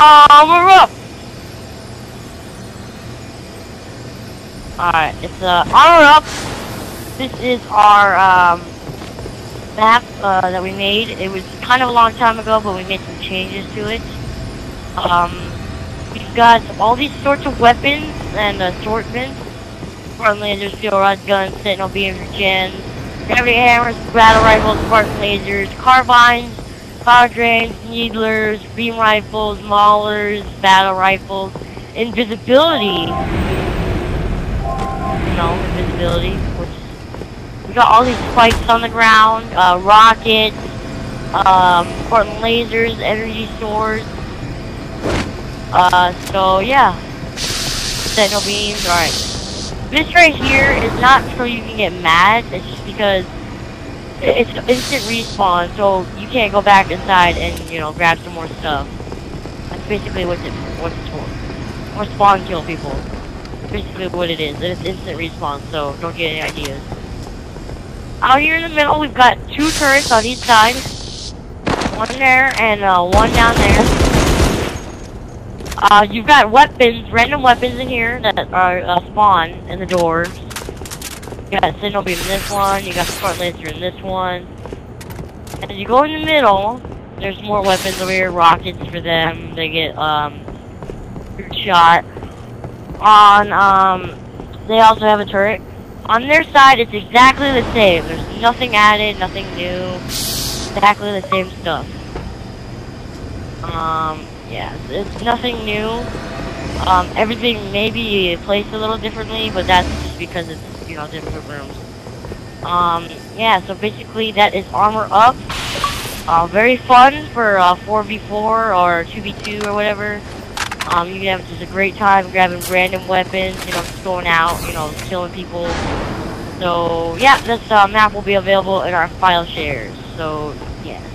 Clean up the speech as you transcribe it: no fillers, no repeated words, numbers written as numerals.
Armor Up! Alright, it's Armor Up! This is our map that we made. It was kind of a long time ago, but we made some changes to it. We've got all these sorts of weapons and assortments. Front lasers, steel rod guns, sentinel beams, gens, gravity hammers, battle rifles, spark lasers, carbines, power drains, needlers, beam rifles, maulers, battle rifles, invisibility. Invisibility, which we got all these spikes on the ground, rockets, front lasers, energy swords. So yeah. Sentinel beams, alright. This right here is not so you can get mad, it's just because it's instant respawn, so you can't go back inside and, you know, grab some more stuff. That's basically what it's for. Or spawn kill people. That's basically what it is. It's instant respawn, so don't get any ideas. Out here in the middle, we've got two turrets on each side. One there and one down there. You've got weapons, random weapons in here that are spawn in the doors. You got a signal beam in this one, you got a spark laser in this one. And as you go in the middle, there's more weapons over here, rockets for them. They get shot. On they also have a turret. On their side, it's exactly the same. There's nothing added, nothing new. Exactly the same stuff. Yeah, it's nothing new. Everything may be placed a little differently, but that's just because it's, you know, different rooms. Yeah, so basically that is Armor Up. Very fun for 4v4 or 2v2 or whatever. You can have just a great time grabbing random weapons, you know, just going out, you know, killing people. So yeah, this map will be available in our file shares. So yeah.